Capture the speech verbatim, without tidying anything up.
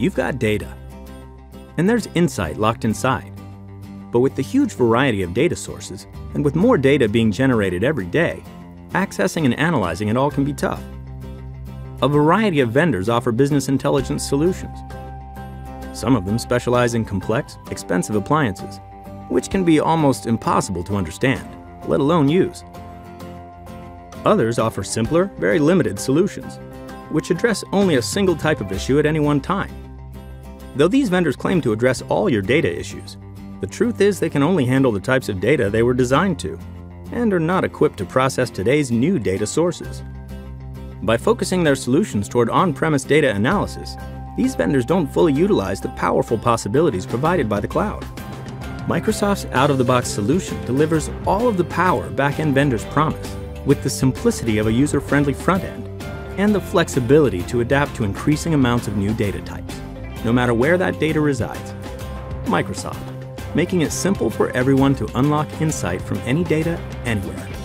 you've got data. And there's insight locked inside. But with the huge variety of data sources, and with more data being generated every day, accessing and analyzing it all can be tough. A variety of vendors offer business intelligence solutions. Some of them specialize in complex, expensive appliances, which can be almost impossible to understand, let alone use. Others offer simpler, very limited solutions, which address only a single type of issue at any one time. Though these vendors claim to address all your data issues, the truth is they can only handle the types of data they were designed to, and are not equipped to process today's new data sources. By focusing their solutions toward on-premise data analysis, these vendors don't fully utilize the powerful possibilities provided by the cloud. Microsoft's out-of-the-box solution delivers all of the power back-end vendors promise, with the simplicity of a user-friendly front-end and the flexibility to adapt to increasing amounts of new data types, no matter where that data resides. Microsoft, making it simple for everyone to unlock insight from any data, anywhere.